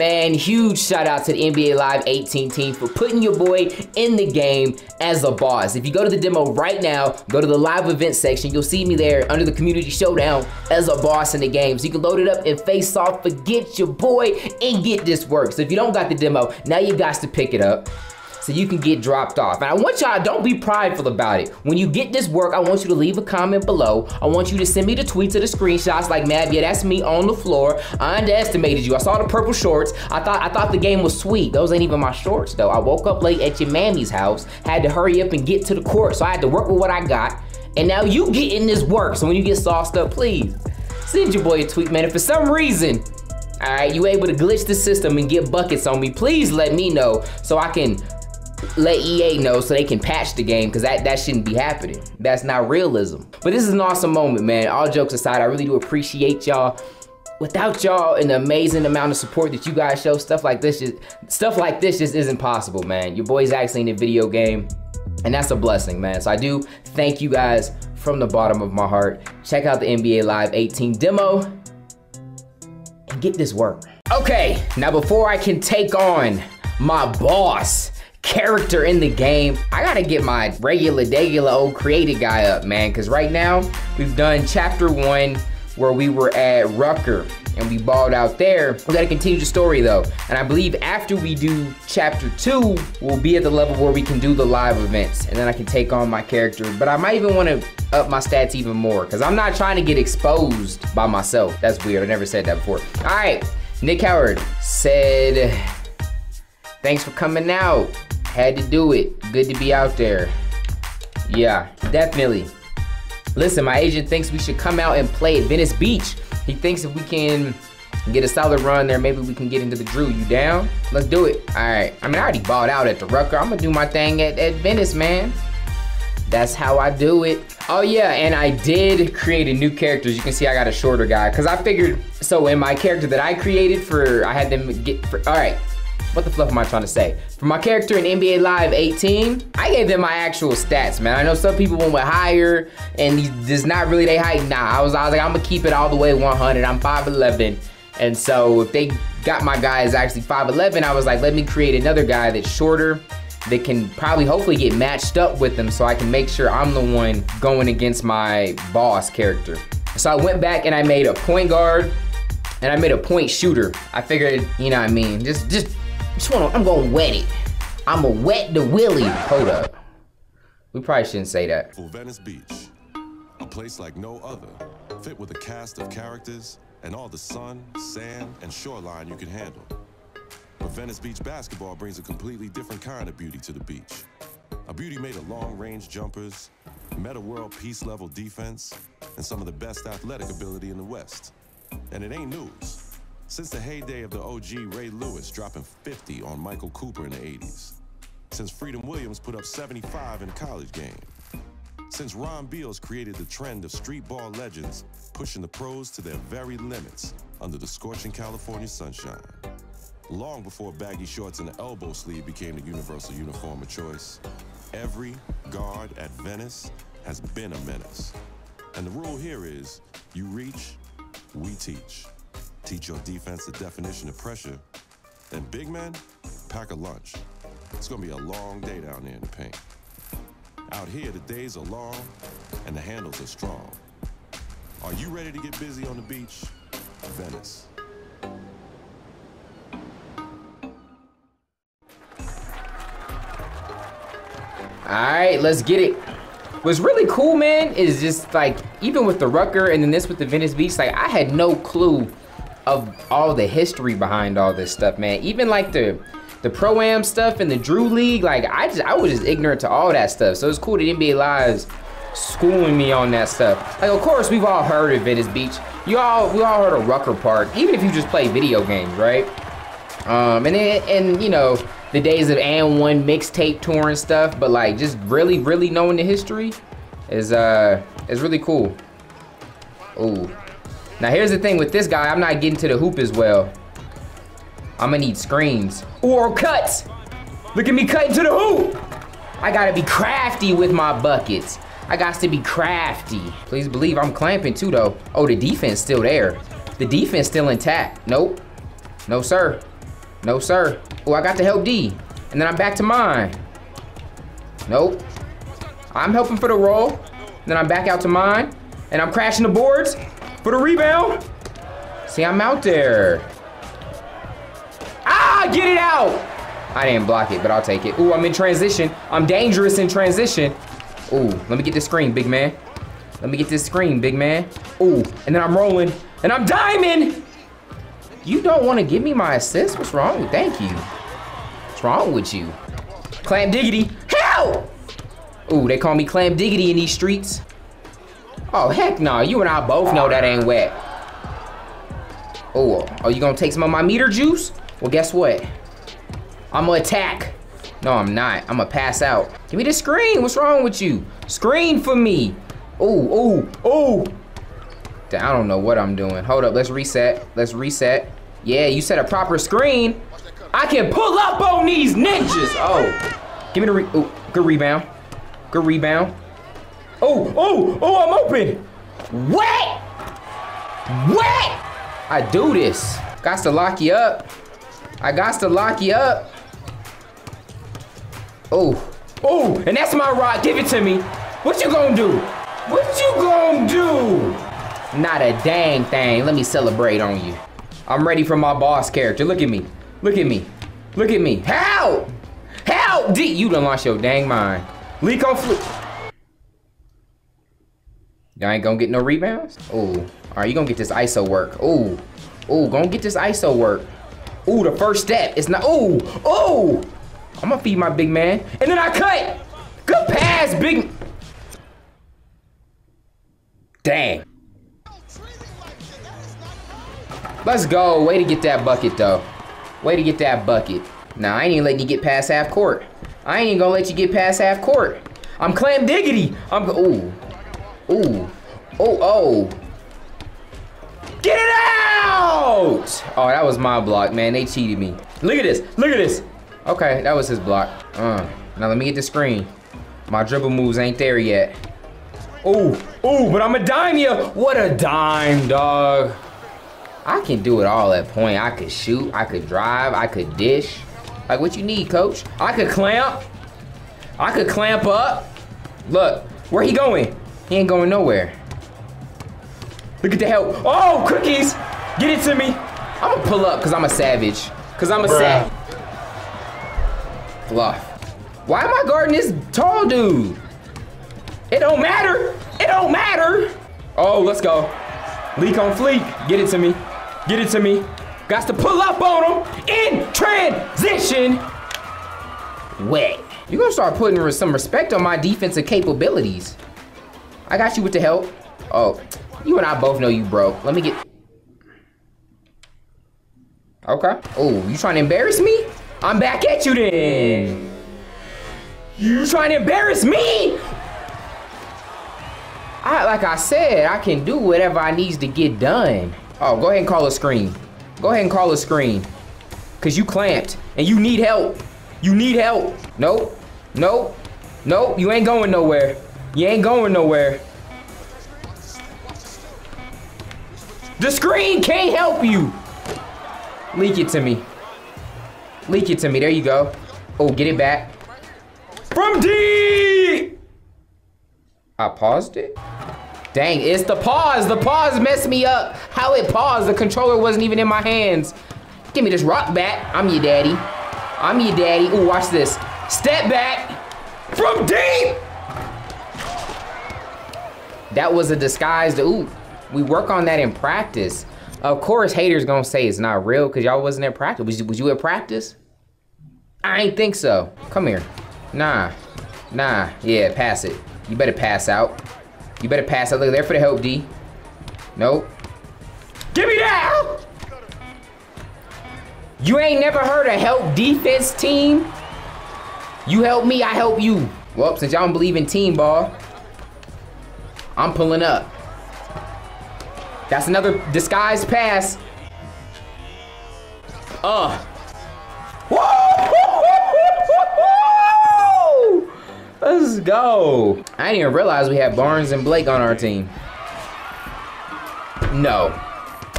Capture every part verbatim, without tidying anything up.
Man, huge shout out to the N B A Live eighteen team for putting your boy in the game as a boss. If you go to the demo right now, go to the live event section, you'll see me there under the community showdown as a boss in the game. So you can load it up and face off, forget your boy, and get this work. So if you don't got the demo, now you got to pick it up so you can get dropped off. And I want y'all, don't be prideful about it. When you get this work, I want you to leave a comment below. I want you to send me the tweets or the screenshots like, "Mav, yeah, that's me on the floor. I underestimated you. I saw the purple shorts. I thought I thought the game was sweet. Those ain't even my shorts though. I woke up late at your mammy's house, had to hurry up and get to the court, so I had to work with what I got. And now you getting this work." So when you get sauced up, please send your boy a tweet, man. If for some reason, all right, you able to glitch the system and get buckets on me, please let me know so I can let E A know so they can patch the game, because that, that shouldn't be happening. That's not realism. But this is an awesome moment, man. All jokes aside, I really do appreciate y'all. Without y'all and the amazing amount of support that you guys show, stuff like this just, stuff like this just isn't possible, man. Your boy's actually in the video game, and that's a blessing, man. So I do thank you guys from the bottom of my heart. Check out the N B A Live eighteen demo and get this work. Okay, now before I can take on my boss character in the game, I gotta get my regular degular old creative guy up, man, because right now we've done chapter one where we were at Rucker and we balled out there. We gotta continue the story though, and I believe after we do chapter two, we'll be at the level where we can do the live events, and then I can take on my character. But I might even want to up my stats even more, because I'm not trying to get exposed by myself. That's weird, I never said that before. All right, Nick Howard said, "Thanks for coming out. Had to do it. Good to be out there." Yeah, definitely. "Listen, my agent thinks we should come out and play at Venice Beach. He thinks if we can get a solid run there, maybe we can get into the Drew. You down? Let's do it." All right. I mean, I already balled out at the Rucker. I'm going to do my thing at, at Venice, man. That's how I do it. Oh yeah, and I did create a new character. As you can see, I got a shorter guy, because I figured, so in my character that I created for, I had them get, for, all right. What the fluff am I trying to say? For my character in N B A Live eighteen, I gave them my actual stats, man. I know some people went with higher, and it's not really they height. Nah, I was, I was like, I'm gonna keep it all the way one hundred. I'm five eleven, and so if they got my guy is actually five eleven, I was like, let me create another guy that's shorter, that can probably hopefully get matched up with them, so I can make sure I'm the one going against my boss character. So I went back and I made a point guard, and I made a point shooter. I figured, you know what I mean, just just. Just wanna, I'm gonna wet it. I'm gonna wet the willy. Hold up. We probably shouldn't say that. Venice Beach, a place like no other, fit with a cast of characters and all the sun, sand, and shoreline you can handle. But Venice Beach basketball brings a completely different kind of beauty to the beach. A beauty made of long-range jumpers, meta-world peace-level defense, and some of the best athletic ability in the West. And it ain't news. Since the heyday of the O G Ray Lewis dropping fifty on Michael Cooper in the eighties. Since Freedom Williams put up seventy-five in a college game. Since Ron Beals created the trend of street ball legends pushing the pros to their very limits under the scorching California sunshine. Long before baggy shorts and the elbow sleeve became the universal uniform of choice, every guard at Venice has been a menace. And the rule here is, you reach, we teach. Teach your defense the definition of pressure. And big men, pack a lunch. It's gonna be a long day down there in the paint. Out here, the days are long and the handles are strong. Are you ready to get busy on the beach? Venice. All right, let's get it. What's really cool, man, is just like, even with the Rucker and then this with the Venice Beach, like I had no clue of all the history behind all this stuff, man. Even like the the Pro-Am stuff and the Drew League, like I just I was just ignorant to all that stuff. So it's cool that N B A Live's schooling me on that stuff. Like, of course we've all heard of Venice Beach. You all we all heard of Rucker Park, even if you just play video games, right? Um and then and you know, the days of and one mixtape tour and stuff, but like just really, really knowing the history is uh is really cool. Ooh. Now here's the thing with this guy, I'm not getting to the hoop as well. I'm gonna need screens. Or cuts! Look at me cutting to the hoop! I gotta be crafty with my buckets. I got to be crafty. Please believe I'm clamping too though. Oh, the defense still there. The defense still intact. Nope. No sir. No, sir. Oh, I got to help D. And then I'm back to mine. Nope. I'm helping for the roll. And then I'm back out to mine. And I'm crashing the boards for the rebound. See, I'm out there. Ah, get it out. I didn't block it, but I'll take it. Ooh, I'm in transition. I'm dangerous in transition. Ooh, let me get this screen, big man. Let me get this screen, big man. Ooh, and then I'm rolling. And I'm diamond. You don't want to give me my assist? What's wrong with thank you? What's wrong with you? Clamp Diggity. Help! Ooh, they call me Clamp Diggity in these streets. Oh, heck no. Nah. You and I both know that ain't wet. Oh, are you going to take some of my meter juice? Well, guess what? I'm going to attack. No, I'm not. I'm going to pass out. Give me the screen. What's wrong with you? Screen for me. Ooh, ooh, ooh. I don't know what I'm doing. Hold up, let's reset. Let's reset. Yeah, you set a proper screen. I can pull up on these ninjas. Oh, give me the re ooh, good rebound. Good rebound. Oh, oh, oh, I'm open. What? What? I do this. Gots to lock you up. I gots to lock you up. Oh, oh, and that's my rod. Give it to me. What you gonna do? What you gonna do? Not a dang thing. Let me celebrate on you. I'm ready for my boss character. Look at me. Look at me. Look at me. Help! Help! D, you done lost your dang mind. Leak on flip. Y'all ain't gonna get no rebounds? Ooh. All right, you gonna get this I S O work. Ooh. Ooh, gonna get this I S O work. Ooh, the first step. It's not, ooh, ooh. I'm gonna feed my big man. And then I cut. Good pass, big. Dang. Let's go. Way to get that bucket, though. Way to get that bucket. Nah, I ain't even letting you get past half court. I ain't even gonna let you get past half court. I'm Clam Diggity. I'm go. Ooh. Ooh. Oh, oh. Get it out! Oh, that was my block, man. They cheated me. Look at this. Look at this. Okay, that was his block. Uh, now, let me get the screen. My dribble moves ain't there yet. Ooh. Ooh, but I'm a dime you. What a dime, dog. I can do it all at point. I could shoot, I could drive, I could dish. Like, what you need, coach? I could clamp. I could clamp up. Look, where he going? He ain't going nowhere. Look at the help. Oh, cookies. Get it to me. I'm gonna pull up because I'm a savage. Because I'm a savage. Fluff. Why am I guarding this tall dude? It don't matter. It don't matter. Oh, let's go. Leak on fleek. Get it to me. Get it to me. Got to pull up on him in transition. Wet. You're going to start putting some respect on my defensive capabilities. I got you with the help. Oh, you and I both know you broke. Let me get. Okay. Oh, you trying to embarrass me? I'm back at you then. You trying to embarrass me? I, like I said, I can do whatever I needs to get done. Oh, go ahead and call a screen. Go ahead and call a screen. Cause you clamped and you need help. You need help. Nope, nope, nope. You ain't going nowhere. You ain't going nowhere. The screen can't help you. Leak it to me. Leak it to me, there you go. Oh, get it back. From deep. I paused it? Dang, it's the pause. The pause messed me up. How it paused, the controller wasn't even in my hands. Give me this rock back. I'm your daddy. I'm your daddy. Ooh, watch this. Step back from deep. That was a disguised, ooh, we work on that in practice. Of course, haters gonna say it's not real because y'all wasn't in practice. Was you, was you at practice? I ain't think so. Come here. Nah, nah, yeah, pass it. You better pass out. You better pass out. Look there for the help, D. Nope. Give me that! You ain't never heard a help defense team? You help me, I help you. Well, since y'all don't believe in team ball, I'm pulling up. That's another disguised pass. Uh. Whoa! Let's go. I didn't even realize we had Barnes and Blake on our team. No.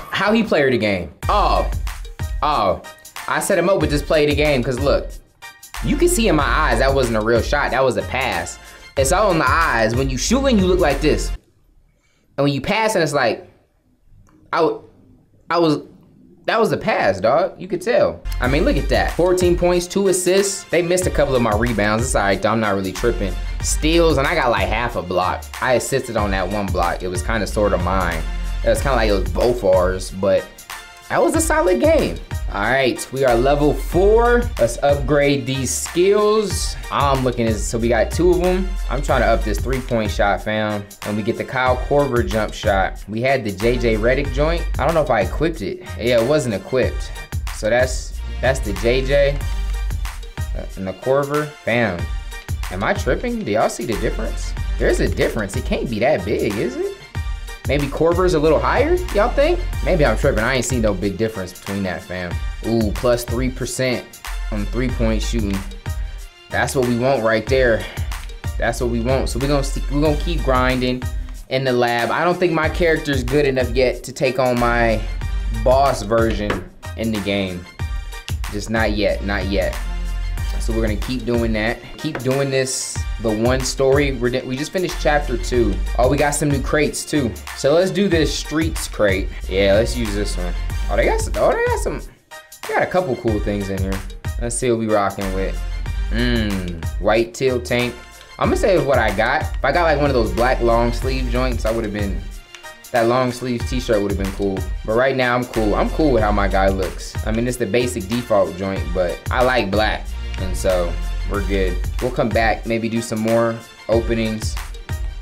How he played the game. Oh. Oh. I set him up with this play of the game, because look, you can see in my eyes that wasn't a real shot, that was a pass. It's all in the eyes. When you shooting, you look like this. And when you passing, it's like, I, I was, that was a pass, dog. You could tell. I mean, look at that. fourteen points, two assists. They missed a couple of my rebounds. It's all right, though. I'm not really tripping. Steals, and I got like half a block. I assisted on that one block. It was kind of sort of mine. It was kind of like it was both ours, but that was a solid game. All right, we are level four. Let's upgrade these skills. I'm looking at, so we got two of them. I'm trying to up this three-point shot, fam. And we get the Kyle Korver jump shot. We had the J J Redick joint. I don't know if I equipped it. Yeah, it wasn't equipped. So that's that's the J J and the Korver. Fam, am I tripping? Do y'all see the difference? There's a difference. It can't be that big, is it? Maybe Korver's a little higher, y'all think? Maybe I'm tripping. I ain't seen no big difference between that, fam. Ooh, plus three percent on three-point shooting. That's what we want right there. That's what we want. So we're gonna, we're gonna keep grinding in the lab. I don't think my character's good enough yet to take on my boss version in the game. Just not yet, not yet. So we're gonna keep doing that. Keep doing this, the one story. We're, we just finished chapter two. Oh, we got some new crates too. So let's do this streets crate. Yeah, let's use this one. Oh, they got some, oh, they got some, they got a couple cool things in here. Let's see what we rocking with. Mmm, white teal tank. I'm gonna say it's what I got. If I got like one of those black long sleeve joints, I would've been, that long sleeves t-shirt would've been cool. But right now I'm cool. I'm cool with how my guy looks. I mean, it's the basic default joint, but I like black. And so we're good. We'll come back, maybe do some more openings,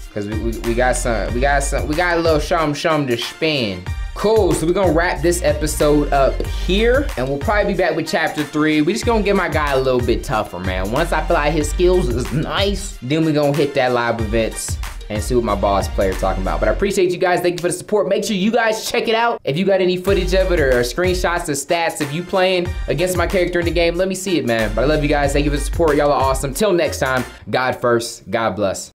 because we, we, we got some, we got some, we got a little shum shum to spin. Cool, so we're gonna wrap this episode up here, and we'll probably be back with chapter three. We're just gonna get my guy a little bit tougher, man. Once I feel like his skills is nice, then we're gonna hit that live events and see what my boss player talking about. But I appreciate you guys. Thank you for the support. Make sure you guys check it out. If you got any footage of it or screenshots or stats of you playing against my character in the game, let me see it, man. But I love you guys. Thank you for the support. Y'all are awesome. Till next time, God first, God bless.